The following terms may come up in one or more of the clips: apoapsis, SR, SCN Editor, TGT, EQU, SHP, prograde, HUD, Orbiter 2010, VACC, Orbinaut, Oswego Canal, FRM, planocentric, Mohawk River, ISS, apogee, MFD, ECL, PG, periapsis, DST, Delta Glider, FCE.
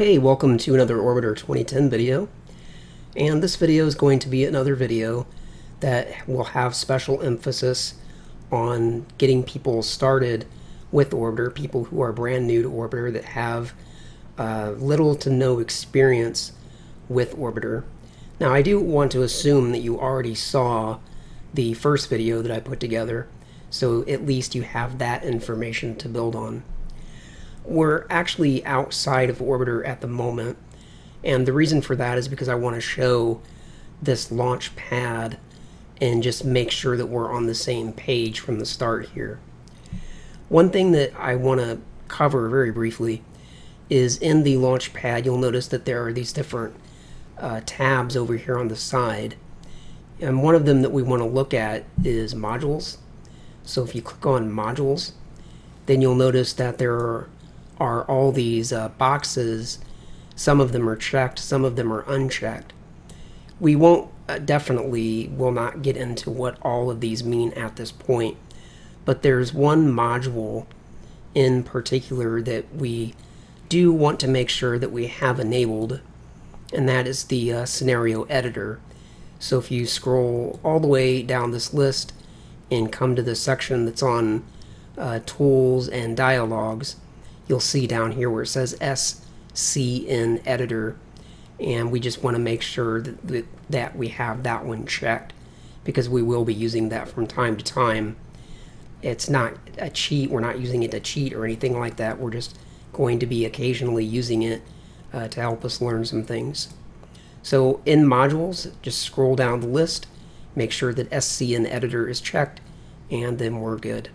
Okay, welcome to another Orbiter 2010 video, and this video is going to be another video that will have special emphasis on getting people started with Orbiter, people who are brand new to Orbiter that have little to no experience with Orbiter. Now I do want to assume that you already saw the first video that I put together, so at least you have that information to build on. We're actually outside of Orbiter at the moment, and the reason for that is because I want to show this launch pad and just make sure that we're on the same page from the start here. One thing that I want to cover very briefly is in the launch pad you'll notice that there are these different tabs over here on the side, and one of them that we want to look at is modules. So if you click on modules, then you'll notice that there are all these boxes. Some of them are checked, some of them are unchecked. We won't will not get into what all of these mean at this point, but there's one module in particular that we do want to make sure that we have enabled, and that is the scenario editor. So if you scroll all the way down this list and come to the section that's on tools and dialogues, you'll see down here where it says SCN Editor, and we just want to make sure that we have that one checked, because we will be using that from time to time. It's not a cheat, we're not using it to cheat or anything like that, we're just going to be occasionally using it to help us learn some things. So in modules, just scroll down the list, make sure that SCN Editor is checked, and then we're good.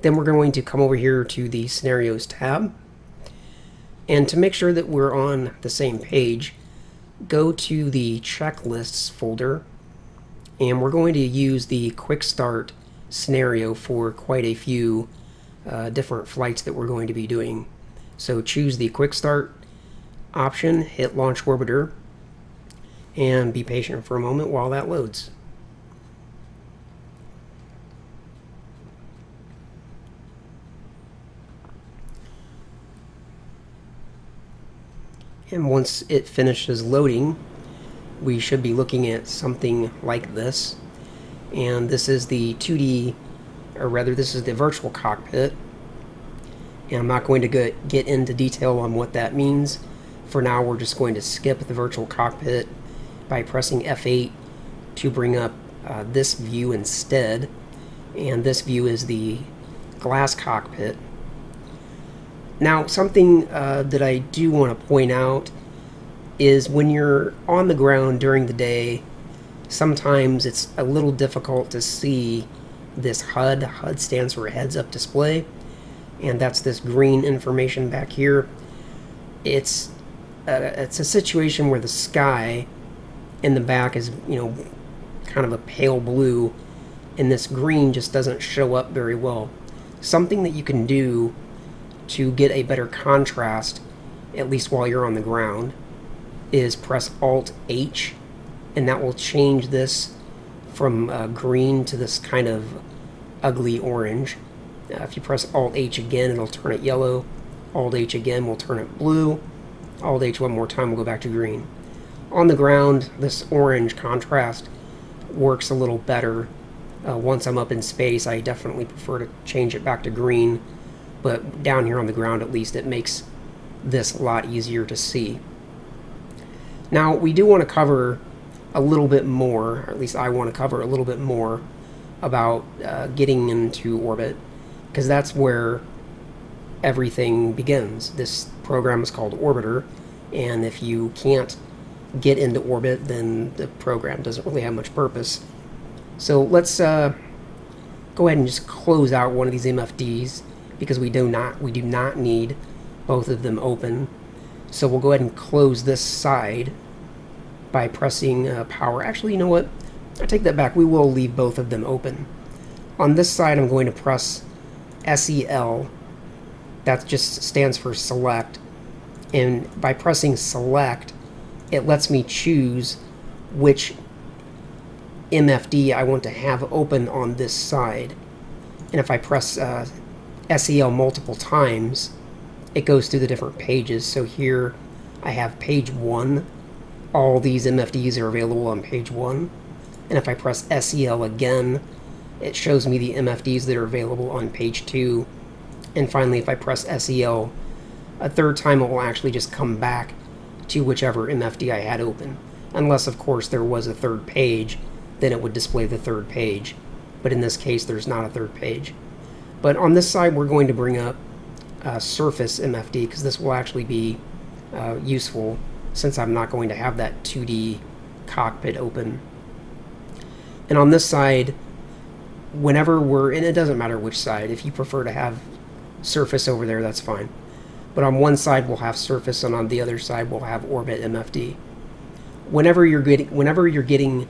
Then we're going to come over here to the Scenarios tab, and to make sure that we're on the same page, go to the Checklists folder, and we're going to use the Quick Start scenario for quite a few different flights that we're going to be doing. So choose the Quick Start option, hit Launch Orbiter, and be patient for a moment while that loads. And once it finishes loading, we should be looking at something like this. And this is the 2D, or rather this is the virtual cockpit. And I'm not going to get into detail on what that means. For now, we're just going to skip the virtual cockpit by pressing F8 to bring up this view instead. And this view is the glass cockpit. Now, something that I do want to point out is when you're on the ground during the day, sometimes it's a little difficult to see this HUD. HUD stands for Heads Up Display, and that's this green information back here. It's a situation where the sky in the back is, you know, kind of a pale blue, and this green just doesn't show up very well. Something that you can do to get a better contrast, at least while you're on the ground, is press Alt-H, and that will change this from green to this kind of ugly orange. If you press Alt-H again, it'll turn it yellow. Alt-H again will turn it blue. Alt-H one more time will go back to green. On the ground, this orange contrast works a little better. Once I'm up in space, I definitely prefer to change it back to green. But down here on the ground, at least, it makes this a lot easier to see. Now, we do want to cover a little bit more, or at least I want to cover a little bit more about getting into orbit, because that's where everything begins. This program is called Orbiter, and if you can't get into orbit, then the program doesn't really have much purpose. So let's go ahead and just close out one of these MFDs, because we do not need both of them open. So we'll go ahead and close this side by pressing power. Actually, you know what? I take that back. We will leave both of them open. On this side, I'm going to press SEL. That just stands for select. And by pressing select, it lets me choose which MFD I want to have open on this side. And if I press SEL multiple times, it goes through the different pages. So here I have page 1. All these MFDs are available on page 1. And if I press SEL again, it shows me the MFDs that are available on page 2. And finally, if I press SEL a third time, it will actually just come back to whichever MFD I had open. Unless, of course, there was a third page, then it would display the third page. But in this case, there's not a third page. But on this side, we're going to bring up Surface MFD, because this will actually be useful since I'm not going to have that 2D cockpit open. And on this side, whenever we're, and it doesn't matter which side, if you prefer to have Surface over there, that's fine. But on one side, we'll have Surface, and on the other side, we'll have Orbit MFD. Whenever you're getting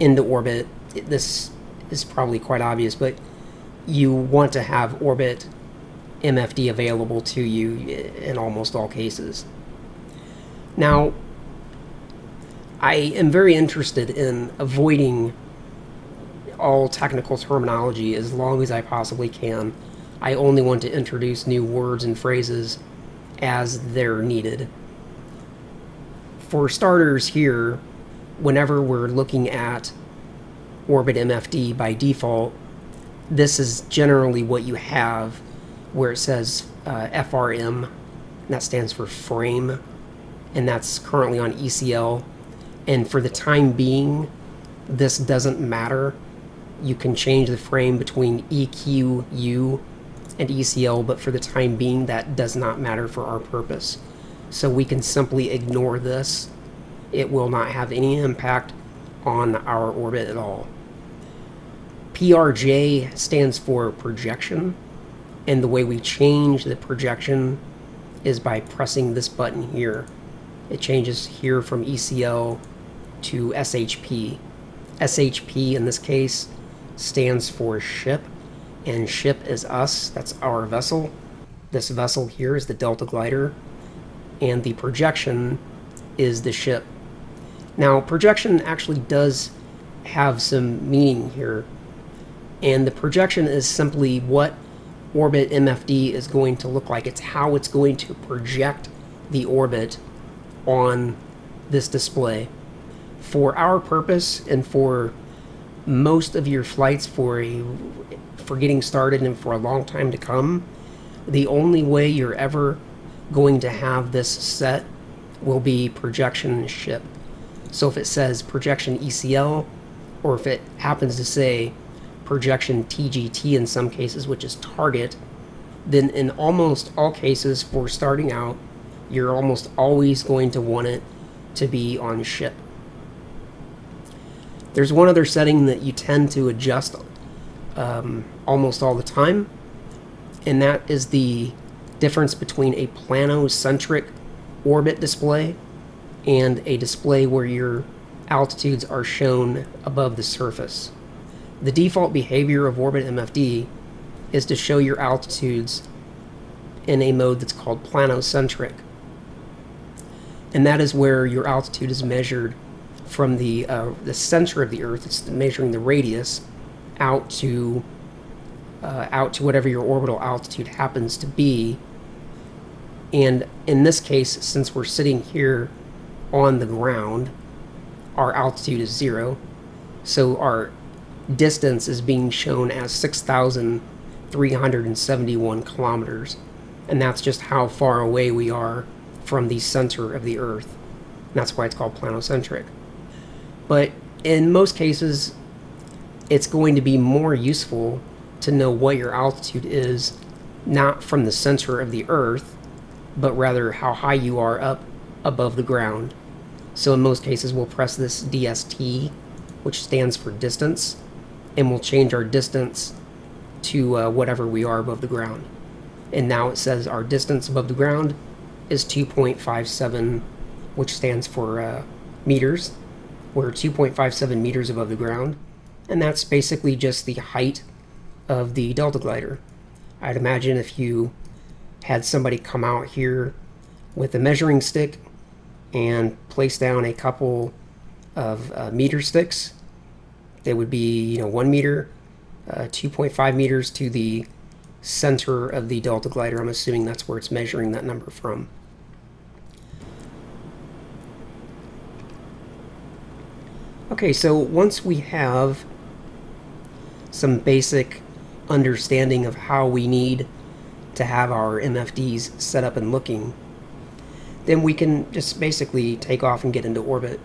into orbit, this is probably quite obvious, but you want to have Orbit MFD available to you in almost all cases. Now, I am very interested in avoiding all technical terminology as long as I possibly can. I only want to introduce new words and phrases as they're needed. For starters here, whenever we're looking at Orbit MFD by default, this is generally what you have, where it says FRM, and that stands for frame, and that's currently on ECL. And for the time being, this doesn't matter. You can change the frame between EQU and ECL, but for the time being, that does not matter for our purpose. So we can simply ignore this. It will not have any impact on our orbit at all. PRJ stands for projection, and the way we change the projection is by pressing this button here. It changes here from ECL to SHP. SHP in this case stands for ship, and ship is us. That's our vessel. This vessel here is the Delta Glider, and the projection is the ship. Now, projection actually does have some meaning here, and the projection is simply what Orbit MFD is going to look like. It's how it's going to project the orbit on this display. For our purpose, and for most of your flights for getting started and for a long time to come, the only way you're ever going to have this set will be projection ship. So if it says projection ECL, or if it happens to say projection TGT in some cases, which is target, then in almost all cases for starting out, you're almost always going to want it to be on ship. There's one other setting that you tend to adjust almost all the time, and that is the difference between a planocentric orbit display and a display where your altitudes are shown above the surface. The default behavior of Orbit MFD is to show your altitudes in a mode that's called planocentric, and that is where your altitude is measured from the center of the Earth. It's measuring the radius out to whatever your orbital altitude happens to be. And in this case, since we're sitting here on the ground, our altitude is 0, so our distance is being shown as 6,371 kilometers, and that's just how far away we are from the center of the Earth. And that's why it's called planocentric. But in most cases, it's going to be more useful to know what your altitude is, not from the center of the Earth, but rather how high you are up above the ground. So in most cases, we'll press this DST, which stands for distance, and we'll change our distance to whatever we are above the ground. And now it says our distance above the ground is 2.57, which stands for meters. We're 2.57 meters above the ground, and that's basically just the height of the Delta Glider. I'd imagine if you had somebody come out here with a measuring stick and place down a couple of meter sticks, they would be 1 meter, 2.5 meters to the center of the Delta Glider. I'm assuming that's where it's measuring that number from. Okay, so once we have some basic understanding of how we need to have our MFDs set up and looking, then we can just basically take off and get into orbit.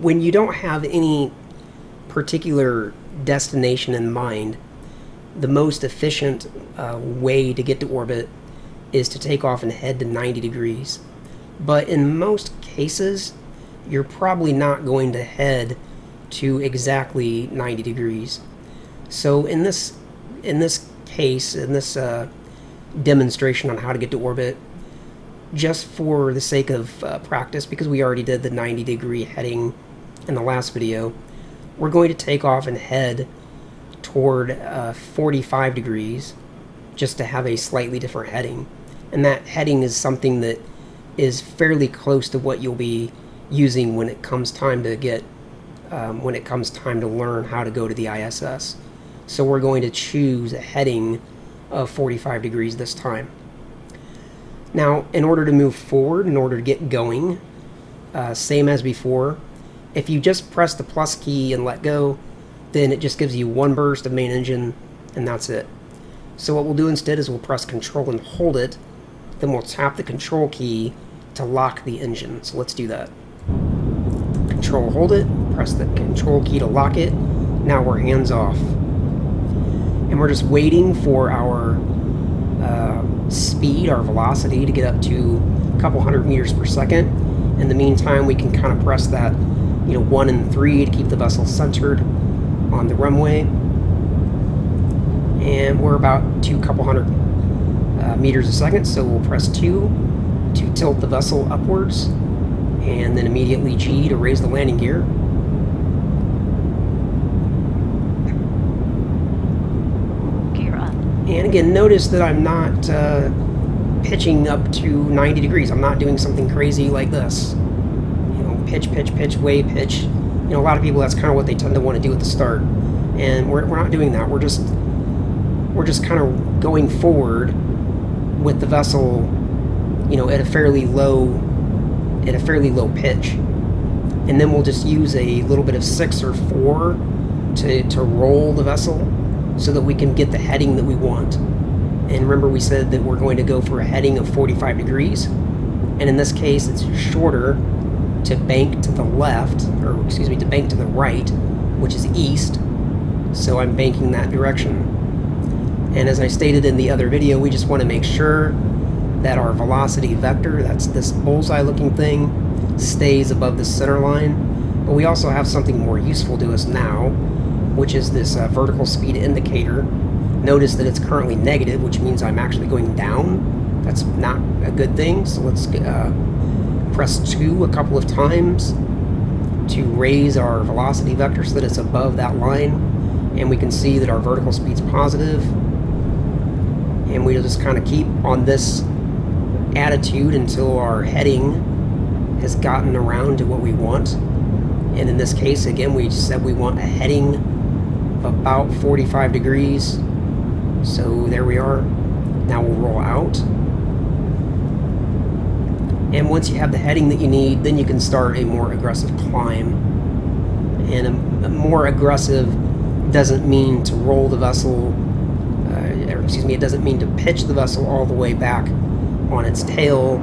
When you don't have any particular destination in mind, the most efficient way to get to orbit is to take off and head to 90 degrees. But in most cases, you're probably not going to head to exactly 90 degrees. So in this demonstration on how to get to orbit, just for the sake of practice, because we already did the 90 degree heading in the last video, we're going to take off and head toward 45 degrees just to have a slightly different heading. And that heading is something that is fairly close to what you'll be using when it comes time to learn how to go to the ISS. So we're going to choose a heading of 45 degrees this time. Now, in order to move forward, in order to get going, same as before, if you just press the plus key and let go, then it just gives you one burst of main engine, and that's it. So what we'll do instead is we'll press control and hold it, then we'll tap the control key to lock the engine. So let's do that. Control, hold it, press the control key to lock it. Now we're hands off. And we're just waiting for our speed, our velocity, to get up to a couple hundred meters per second. In the meantime, we can kind of press that, you know, 1 and 3 to keep the vessel centered on the runway. And we're about a couple hundred meters a second, so we'll press 2 to tilt the vessel upwards, and then immediately G to raise the landing gear. And again, notice that I'm not pitching up to 90 degrees. I'm not doing something crazy like this. You know, pitch, pitch, pitch, way pitch. You know, a lot of people, that's kind of what they tend to want to do at the start. And we're not doing that. We're just kind of going forward with the vessel, you know, at a fairly low pitch. And then we'll just use a little bit of 6 or 4 to roll the vessel, so that we can get the heading that we want. And remember, we said that we're going to go for a heading of 45 degrees, and in this case it's shorter to bank to the left, or excuse me, to bank to the right, which is east, so I'm banking that direction. And as I stated in the other video, we just want to make sure that our velocity vector, that's this bullseye looking thing, stays above the center line. But we also have something more useful to us now, which is this vertical speed indicator. Notice that it's currently negative, which means I'm actually going down. That's not a good thing, so let's press 2 a couple of times to raise our velocity vector so that it's above that line. And we can see that our vertical speed's positive. And we'll just kind of keep on this attitude until our heading has gotten around to what we want. And in this case, again, we said we want a heading about 45 degrees, so there we are. Now we'll roll out, and once you have the heading that you need, then you can start a more aggressive climb. And a more aggressive doesn't mean to roll the vessel, it doesn't mean to pitch the vessel all the way back on its tail.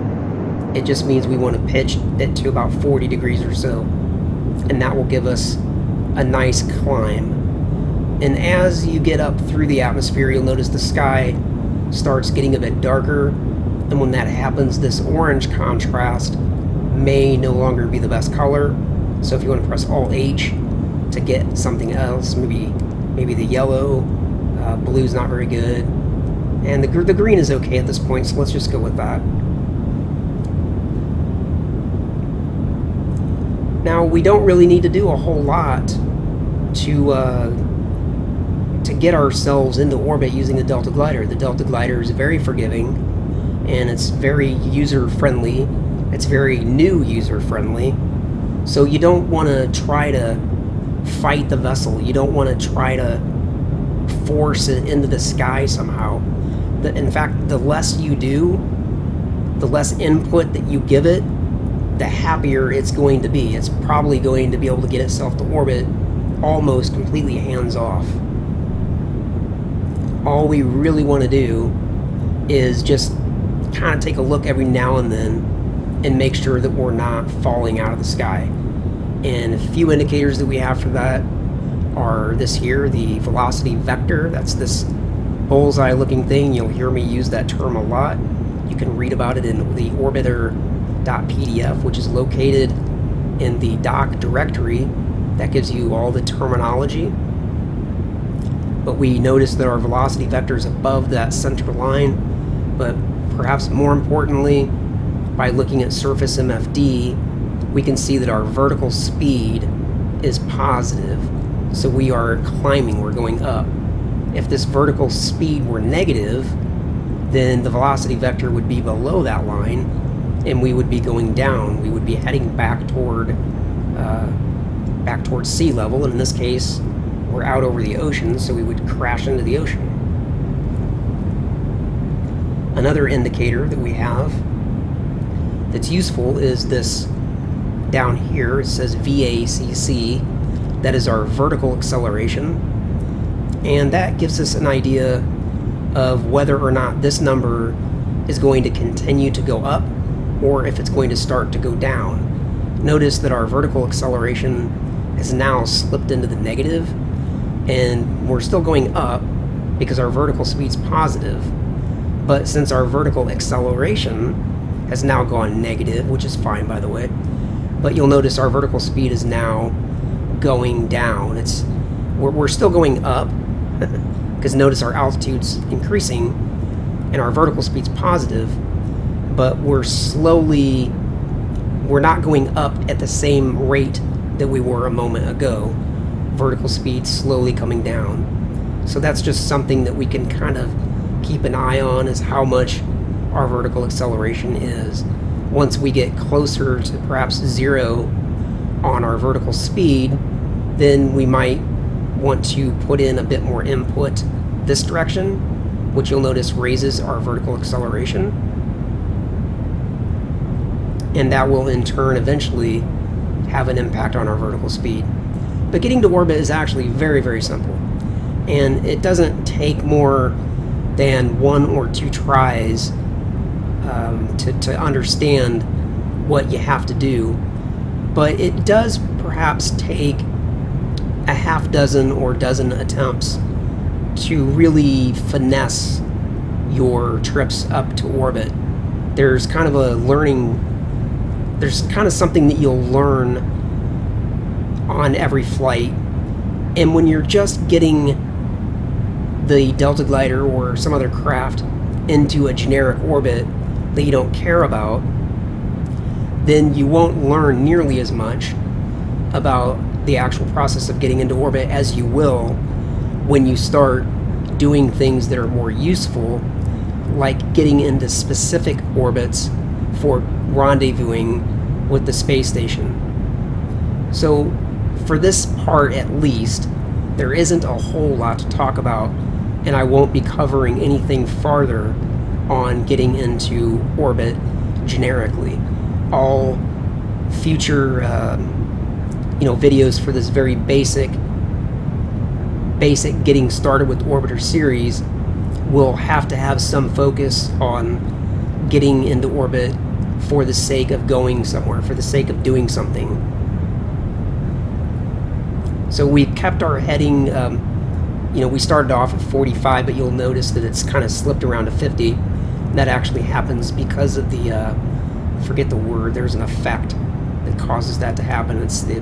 It just means we want to pitch it to about 40 degrees or so, and that will give us a nice climb. And as you get up through the atmosphere, you'll notice the sky starts getting a bit darker, and when that happens, this orange contrast may no longer be the best color. So if you want to press Alt-H to get something else, maybe the yellow, blue's not very good, and the green is okay at this point, so let's just go with that. Now, we don't really need to do a whole lot to get ourselves into orbit using the Delta Glider. The Delta Glider is very forgiving, and it's very user-friendly. It's very new user-friendly. So you don't want to try to fight the vessel. You don't want to try to force it into the sky somehow. In fact, the less you do, the less input that you give it, the happier it's going to be. It's probably going to be able to get itself to orbit almost completely hands off. All we really want to do is just kind of take a look every now and then and make sure that we're not falling out of the sky. And a few indicators that we have for that are this here, the velocity vector. That's this bullseye looking thing. You'll hear me use that term a lot. You can read about it in the orbiter.pdf, which is located in the doc directory. That gives you all the terminology. But we notice that our velocity vector is above that center line. But perhaps more importantly, by looking at surface MFD, we can see that our vertical speed is positive. So we are climbing, we're going up. If this vertical speed were negative, then the velocity vector would be below that line and we would be going down. We would be heading back toward sea level, and in this case we're out over the ocean, so we would crash into the ocean. Another indicator that we have that's useful is this down here. It says VACC. That is our vertical acceleration, and that gives us an idea of whether or not this number is going to continue to go up or if it's going to start to go down. Notice that our vertical acceleration has now slipped into the negative, and we're still going up because our vertical speed's positive. But since our vertical acceleration has now gone negative, which is fine by the way, but you'll notice our vertical speed is now going down. We're still going up, because notice our altitude's increasing and our vertical speed's positive, but we're not going up at the same rate that we were a moment ago. Vertical speed slowly coming down. So that's just something that we can kind of keep an eye on, is how much our vertical acceleration is. Once we get closer to perhaps zero on our vertical speed, then we might want to put in a bit more input this direction, which you'll notice raises our vertical acceleration, and that will in turn eventually have an impact on our vertical speed. But getting to orbit is actually very, very simple, and it doesn't take more than one or two tries to understand what you have to do. But it does perhaps take a half dozen or dozen attempts to really finesse your trips up to orbit. There's kind of a learning, there's kind of something that you'll learn on every flight. And when you're just getting the Delta Glider or some other craft into a generic orbit that you don't care about, then you won't learn nearly as much about the actual process of getting into orbit as you will when you start doing things that are more useful, like getting into specific orbits for rendezvousing with the space station. So for this part at least, there isn't a whole lot to talk about, and I won't be covering anything farther on getting into orbit generically. All future videos for this very basic getting started with orbiter series will have to have some focus on getting into orbit for the sake of going somewhere, for the sake of doing something. So we kept our heading, we started off at 45, but you'll notice that it's kind of slipped around to 50. That actually happens because of the, forget the word, there's an effect that causes that to happen. It's the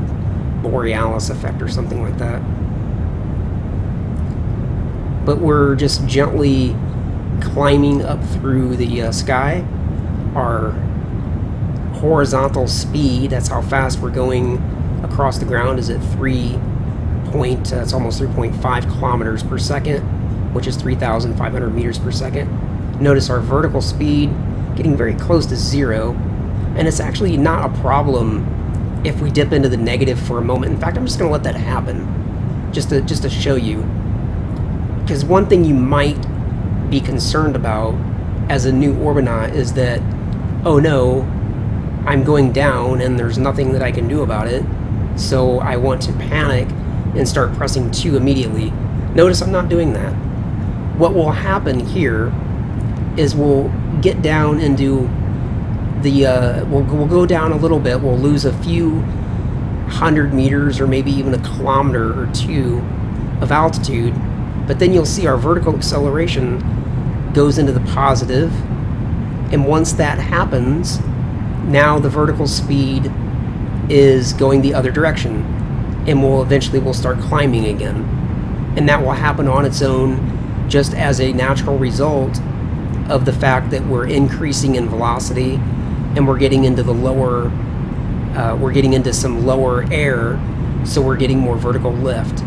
Borealis effect or something like that. But we're just gently climbing up through the sky. Our horizontal speed, that's how fast we're going across the ground, is at it's almost 3.5 kilometers per second, which is 3,500 meters per second. Notice our vertical speed getting very close to zero, and it's actually not a problem if we dip into the negative for a moment. In fact, I'm just going to let that happen, just to show you. Because one thing you might be concerned about as a new Orbinaut is that, oh no, I'm going down and there's nothing that I can do about it, so I want to panic and start pressing 2 immediately. Notice I'm not doing that. What will happen here is we'll get down into the, we'll go down a little bit, we'll lose a few 100 meters or maybe even a kilometer or 2 of altitude, but then you'll see our vertical acceleration goes into the positive, and once that happens, now the vertical speed is going the other direction, and we'll eventually start climbing again. And that will happen on its own just as a natural result of the fact that we're increasing in velocity and we're getting into the lower, we're getting into some lower air, so we're getting more vertical lift.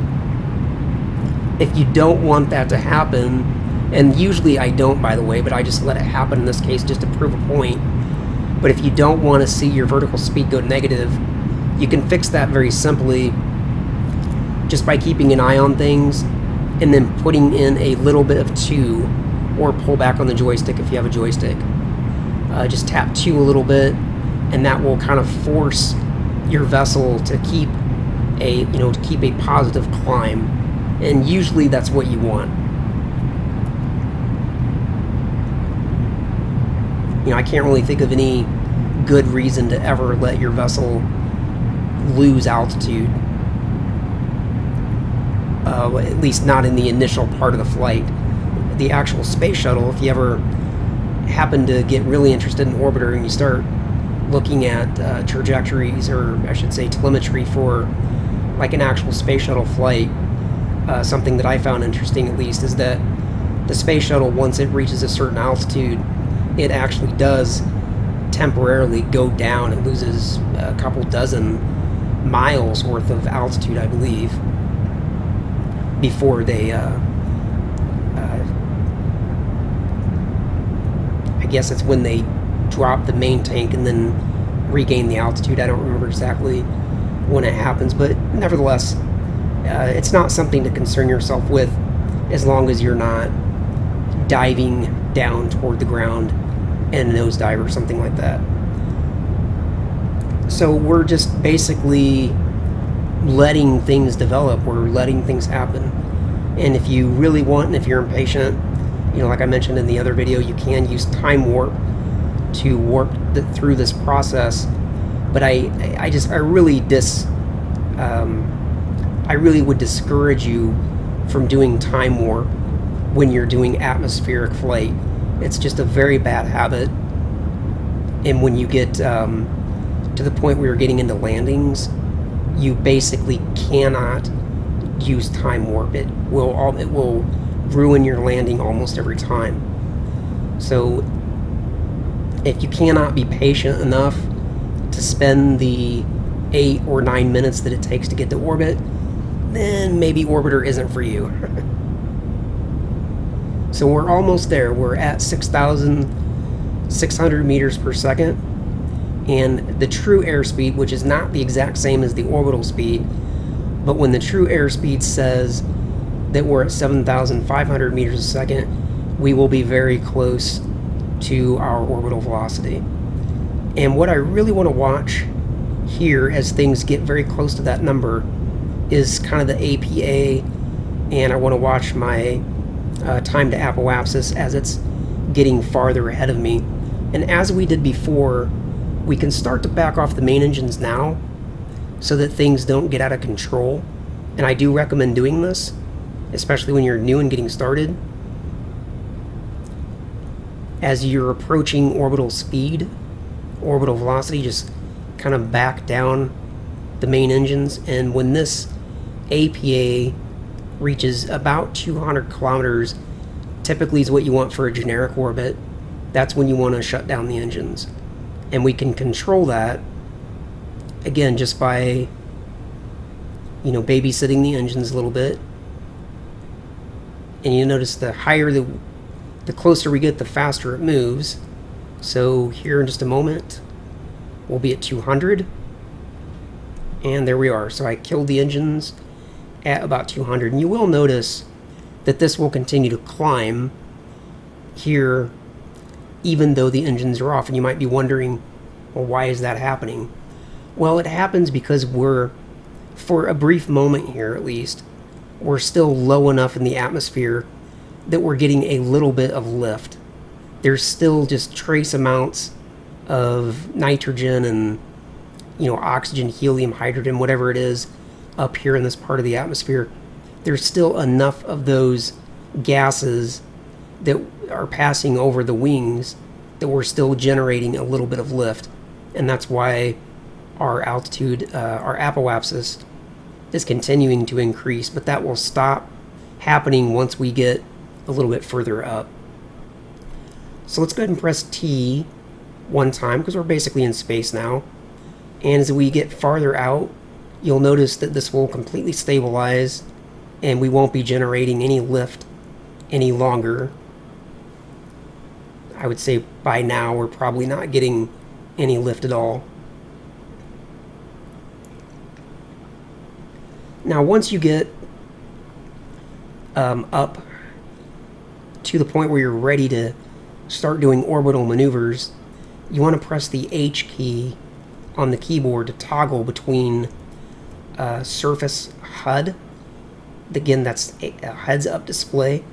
If you don't want that to happen, and usually I don't, by the way, but I just let it happen in this case just to prove a point, but if you don't want to see your vertical speed go negative, you can fix that very simply just by keeping an eye on things and then putting in a little bit of 2, or pull back on the joystick if you have a joystick. Just tap 2 a little bit, and that will kind of force your vessel to keep a, you know, to keep a positive climb, and usually that's what you want. You know, I can't really think of any good reason to ever let your vessel lose altitude, at least not in the initial part of the flight. The actual space shuttle, if you ever happen to get really interested in orbiter and you start looking at trajectories, or I should say telemetry, for like an actual space shuttle flight, something that I found interesting at least is that the space shuttle, once it reaches a certain altitude, it actually does temporarily go down. It loses a couple dozen miles worth of altitude, I believe, before they, I guess it's when they drop the main tank and then regain the altitude. I don't remember exactly when it happens, but nevertheless, it's not something to concern yourself with as long as you're not diving down toward the ground and a nose dive or something like that. So we're just basically letting things develop, we're letting things happen. And if you really want, and if you're impatient, you know, like I mentioned in the other video, you can use time warp to warp through this process. But I really would discourage you from doing time warp when you're doing atmospheric flight. It's just a very bad habit. And when you get to the point where you're getting into landings, you basically cannot use time warp. It will ruin your landing almost every time. So if you cannot be patient enough to spend the 8 or 9 minutes that it takes to get to orbit, then maybe orbiter isn't for you. So we're almost there. We're at 6,600 meters per second. And the true airspeed, which is not the exact same as the orbital speed, but when the true airspeed says that we're at 7,500 meters a second, we will be very close to our orbital velocity. And what I really want to watch here as things get very close to that number is kind of the APA, and I want to watch my time to apoapsis as it's getting farther ahead of me. And as we did before, we can start to back off the main engines now so that things don't get out of control. And I do recommend doing this, especially when you're new and getting started. As you're approaching orbital speed, orbital velocity, just kind of back down the main engines. And when this APA reaches about 200 kilometers, typically is what you want for a generic orbit. That's when you want to shut down the engines. And we can control that, again, just by, you know, babysitting the engines a little bit. And you notice the higher, the closer we get, the faster it moves. So here in just a moment, we'll be at 200. And there we are. So I killed the engines at about 200, and you will notice that this will continue to climb here even though the engines are off. And you might be wondering, well, why is that happening? Well, it happens because we're, for a brief moment here at least, we're still low enough in the atmosphere that we're getting a little bit of lift. There's still just trace amounts of nitrogen and, you know, oxygen, helium, hydrogen, whatever it is, up here in this part of the atmosphere. There's still enough of those gases that are passing over the wings that we're still generating a little bit of lift, and that's why our altitude, our apoapsis, is continuing to increase. But that will stop happening once we get a little bit further up. So let's go ahead and press T one time, because we're basically in space now. And as we get farther out, you'll notice that this will completely stabilize and we won't be generating any lift any longer. I would say by now we're probably not getting any lift at all. Now once you get up to the point where you're ready to start doing orbital maneuvers, you want to press the H key on the keyboard to toggle between surface HUD. Again, that's a heads up display.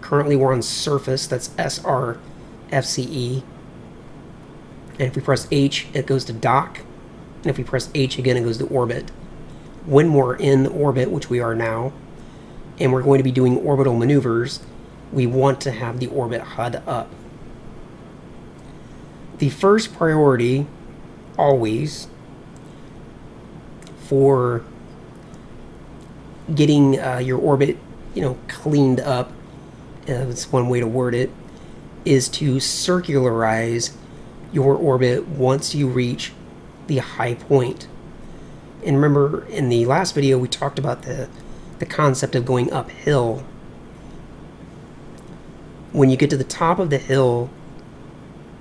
Currently we're on surface, that's SR, FCE. And if we press H, it goes to dock. And if we press H again, it goes to orbit. When we're in orbit, which we are now, and we're going to be doing orbital maneuvers, we want to have the orbit HUD up. The first priority, always, for getting your orbit, you know, cleaned up, that's one way to word it, is to circularize your orbit once you reach the high point. And remember, in the last video we talked about the concept of going uphill. When you get to the top of the hill,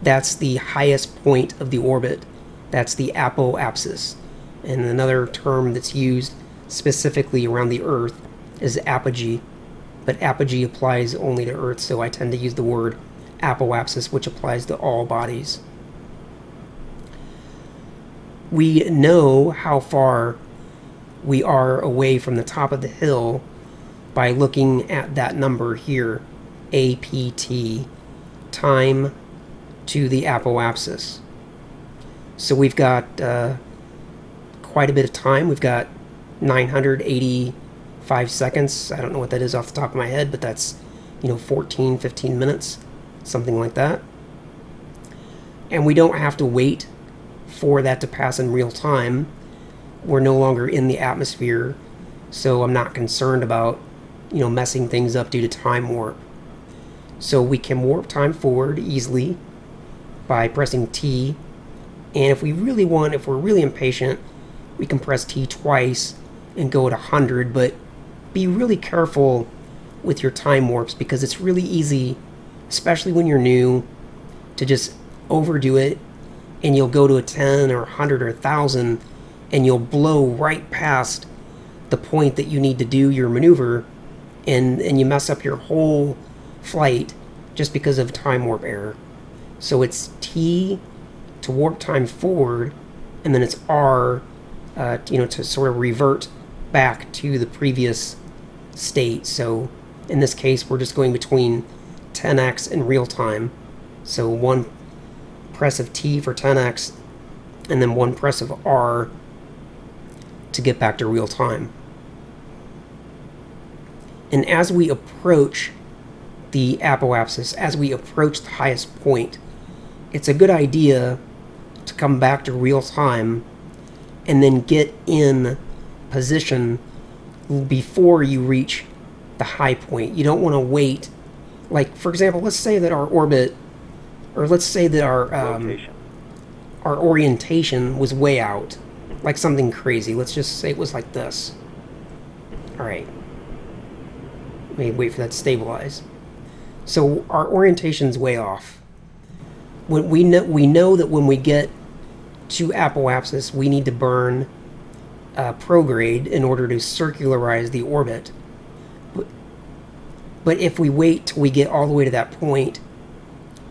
that's the highest point of the orbit. That's the apoapsis. And another term that's used specifically around the Earth is apogee. But apogee applies only to Earth, so I tend to use the word apoapsis, which applies to all bodies. We know how far we are away from the top of the hill by looking at that number here, APT, time to the apoapsis. So we've got quite a bit of time. We've got 985 seconds. I don't know what that is off the top of my head, but that's, you know, 14, 15 minutes, something like that. And we don't have to wait for that to pass in real time. We're no longer in the atmosphere, so I'm not concerned about, you know, messing things up due to time warp. So we can warp time forward easily by pressing T, and if we really want, if we're really impatient, we can press T twice and go to 100, but be really careful with your time warps, because it's really easy, especially when you're new, to just overdo it, and you'll go to a 10 or 100 or 1,000, and you'll blow right past the point that you need to do your maneuver, and you mess up your whole flight just because of time warp error. So it's T to warp time forward, and then it's R, you know, to sort of revert back to the previous state. So in this case, we're just going between 10x and real time. So one press of T for 10x, and then one press of R to get back to real time. And as we approach the apoapsis, as we approach the highest point, it's a good idea to come back to real time and then get in position before you reach the high point. You don't want to wait. Like, for example, let's say that our orbit, or let's say that our orientation was way out, like something crazy. Let's just say it was like this. All right. Let me wait for that to stabilize. So our orientation's way off. When we know that when we get to apoapsis, we need to burn prograde in order to circularize the orbit. But if we wait till we get all the way to that point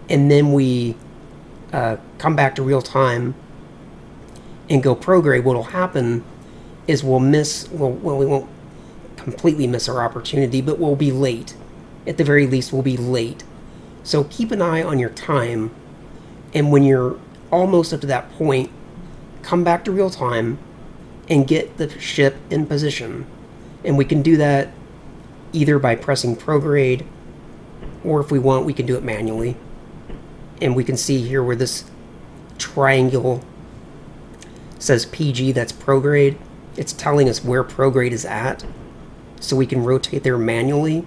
and then we come back to real time and go prograde, what will happen is we'll miss, well, we won't completely miss our opportunity, but we'll be late. At the very least, we'll be late. So keep an eye on your time, and when you're almost up to that point, come back to real time and get the ship in position. And we can do that either by pressing prograde, or if we want, we can do it manually. And we can see here where this triangle says PG, that's prograde. It's telling us where prograde is at, so we can rotate there manually.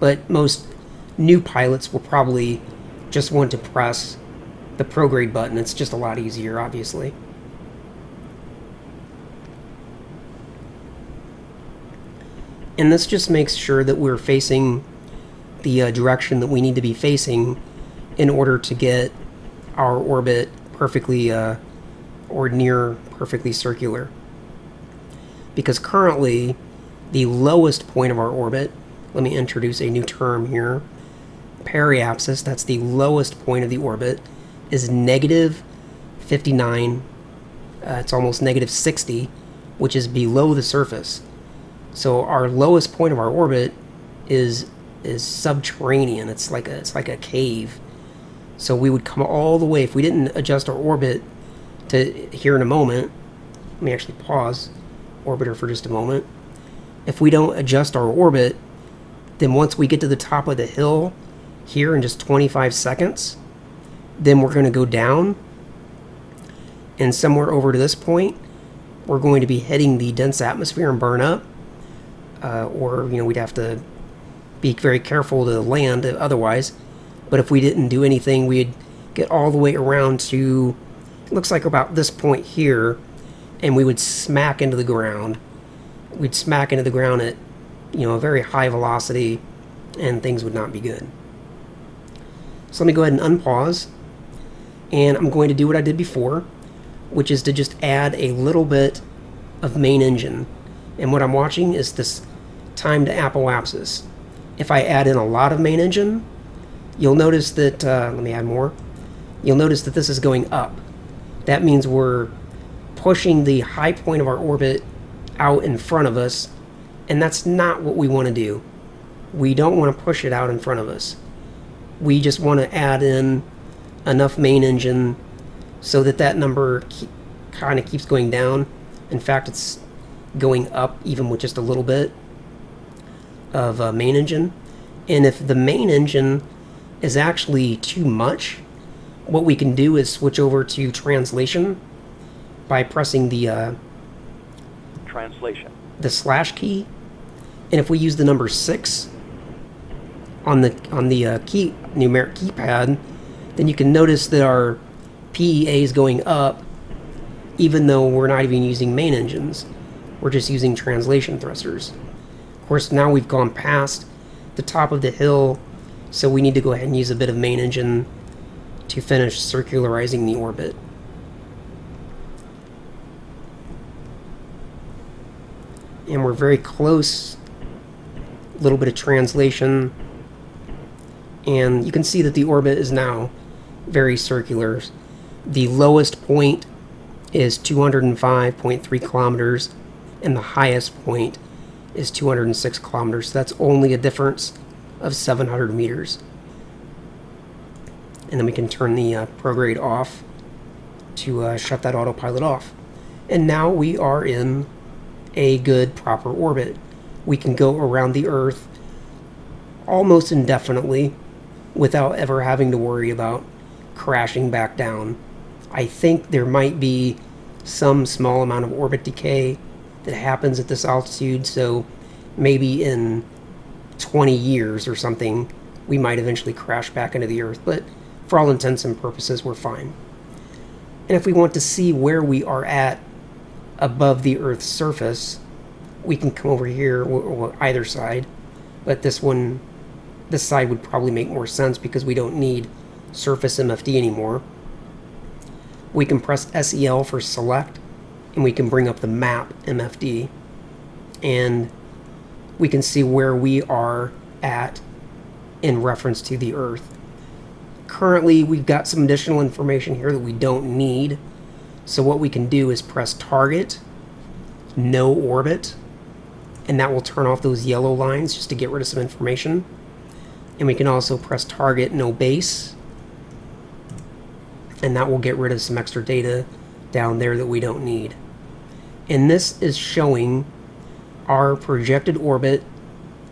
But most new pilots will probably just want to press the prograde button. It's just a lot easier, obviously. And this just makes sure that we're facing the direction that we need to be facing in order to get our orbit perfectly or near perfectly circular. Because currently, the lowest point of our orbit, let me introduce a new term here, periapsis, that's the lowest point of the orbit, is negative 59. It's almost negative 60, which is below the surface. So our lowest point of our orbit is subterranean. It's like a cave. So we would come all the way, if we didn't adjust our orbit to here in a moment. Let me actually pause orbiter for just a moment. If we don't adjust our orbit, then once we get to the top of the hill here in just 25 seconds, then we're going to go down, and somewhere over to this point, we're going to be hitting the dense atmosphere and burn up. Or, you know, we'd have to be very careful to land otherwise. But if we didn't do anything, we'd get all the way around to, it looks like about this point here, and we would smack into the ground. We'd smack into the ground at, you know, a very high velocity, and things would not be good. So let me go ahead and unpause, and I'm going to do what I did before, which is to just add a little bit of main engine. And what I'm watching is this time to apoapsis. If I add in a lot of main engine, you'll notice that, let me add more, you'll notice that this is going up. That means we're pushing the high point of our orbit out in front of us, and that's not what we want to do. We don't want to push it out in front of us. We just want to add in enough main engine so that that number kind of keeps going down. In fact, it's going up even with just a little bit of main engine. And if the main engine is actually too much, what we can do is switch over to translation by pressing the translation, the slash key. And if we use the number 6 on the key numeric keypad, then you can notice that our PEA is going up even though we're not even using main engines. We're just using translation thrusters. Of course, now we've gone past the top of the hill, so we need to go ahead and use a bit of main engine to finish circularizing the orbit. And we're very close. A little bit of translation. And you can see that the orbit is now very circular. The lowest point is 205.3 kilometers. And the highest point is 206 kilometers. So that's only a difference of 700 meters. And then we can turn the prograde off to shut that autopilot off. And now we are in a good proper orbit. We can go around the Earth almost indefinitely without ever having to worry about crashing back down. I think there might be some small amount of orbit decay that happens at this altitude, so maybe in 20 years or something we might eventually crash back into the Earth, but for all intents and purposes we're fine. And if we want to see where we are at above the Earth's surface, we can come over here, or either side, but this side would probably make more sense because we don't need surface MFD anymore. We can press SEL for select, and we can bring up the map MFD, and we can see where we are at in reference to the Earth. Currently, we've got some additional information here that we don't need. So what we can do is press target, no orbit, and that will turn off those yellow lines just to get rid of some information. And we can also press target, no base, and that will get rid of some extra data down there that we don't need. And this is showing our projected orbit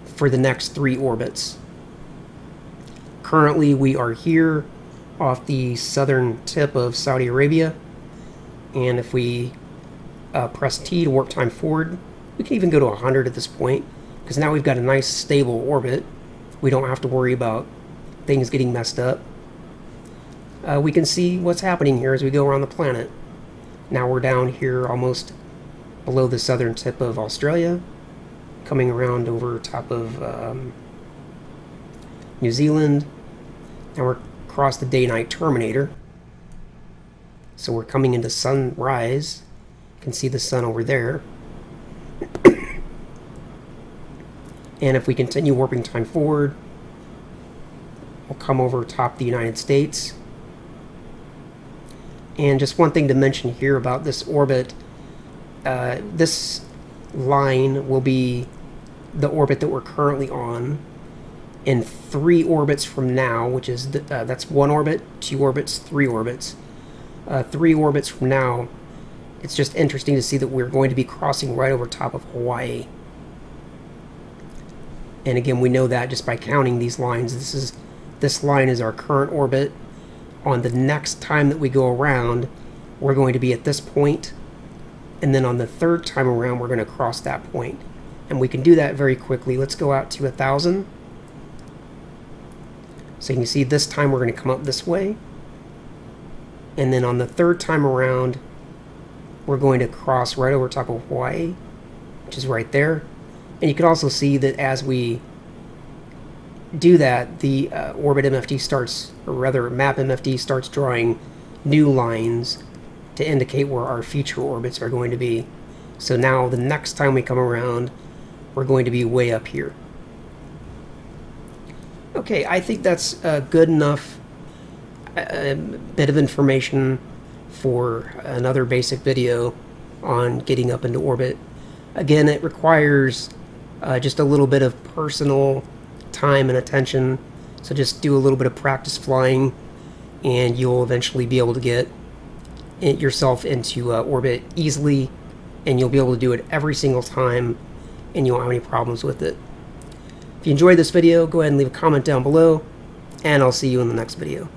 for the next 3 orbits. Currently, we are here off the southern tip of Saudi Arabia, and if we press T to warp time forward, we can even go to 100 at this point, because now we've got a nice stable orbit. We don't have to worry about things getting messed up. We can see what's happening here as we go around the planet. Now we're down here almost below the southern tip of Australia, coming around over top of New Zealand. Now we're across the day-night terminator. So we're coming into sunrise. You can see the sun over there. And if we continue warping time forward, we'll come over top the United States. And just one thing to mention here about this orbit, this line will be the orbit that we're currently on. In 3 orbits from now, which is that's 1 orbit, 2 orbits, 3 orbits. 3 orbits from now, it's just interesting to see that we're going to be crossing right over top of Hawaii. And again, we know that just by counting these lines. This line is our current orbit. On the next time that we go around, we're going to be at this point. And then on the 3rd time around, we're going to cross that point. And we can do that very quickly. Let's go out to 1,000. So you can see this time we're going to come up this way. And then on the 3rd time around, we're going to cross right over top of Hawaii, which is right there. And you can also see that as we do that, the map MFD starts drawing new lines to indicate where our future orbits are going to be. So now the next time we come around, we're going to be way up here. Okay, I think that's good enough bit of information for another basic video on getting up into orbit. Again, it requires just a little bit of personal time and attention, so just do a little bit of practice flying and you'll eventually be able to get yourself into orbit easily, and you'll be able to do it every single time and you won't have any problems with it. If you enjoyed this video, go ahead and leave a comment down below, and I'll see you in the next video.